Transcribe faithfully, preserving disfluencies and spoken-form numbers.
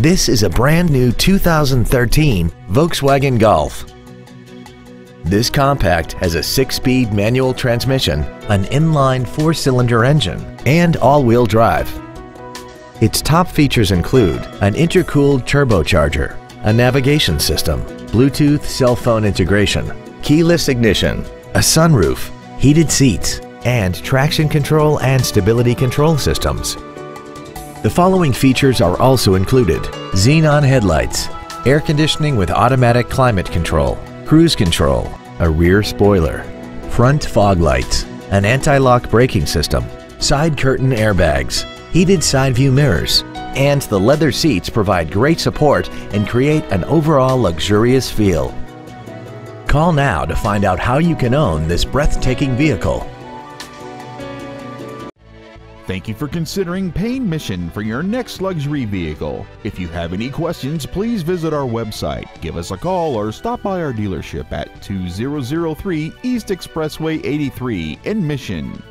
This is a brand new two thousand thirteen Volkswagen Golf. This compact has a six-speed manual transmission, an inline four-cylinder engine, and all-wheel drive. Its top features include an intercooled turbocharger, a navigation system, Bluetooth cell phone integration, keyless ignition, a sunroof, heated seats, and traction control and stability control systems. The following features are also included: xenon headlights, air conditioning with automatic climate control, cruise control, a rear spoiler, front fog lights, an anti-lock braking system, side curtain airbags, heated side view mirrors, and the leather seats provide great support and create an overall luxurious feel. Call now to find out how you can own this breathtaking vehicle. Thank you for considering Payne Mission for your next luxury vehicle. If you have any questions, please visit our website, give us a call, or stop by our dealership at two thousand three East Expressway eighty-three in Mission.